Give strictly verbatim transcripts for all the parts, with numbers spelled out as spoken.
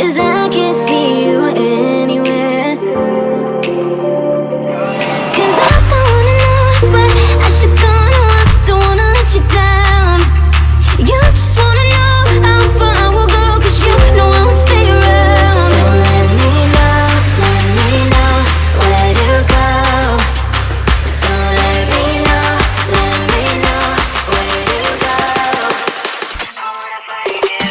'cause I can't see you anywhere. 'Cause I don't wanna know, I swear I should go, no, I don't wanna let you down. You just wanna know how far I will go, 'cause you know I won't stay around. So let me know, let me know where to go. So let me know, let me know where to go. I wanna find you.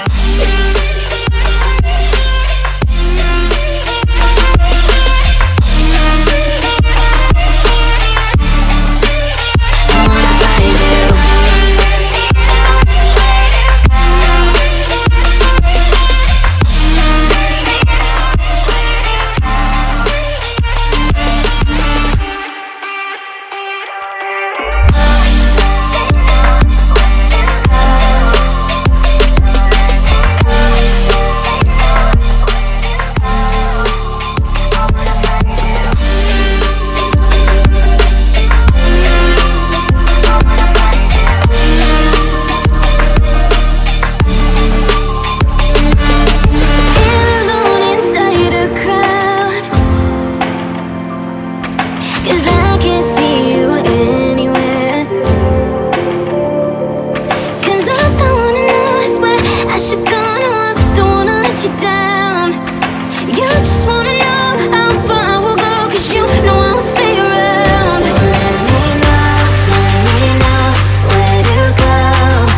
You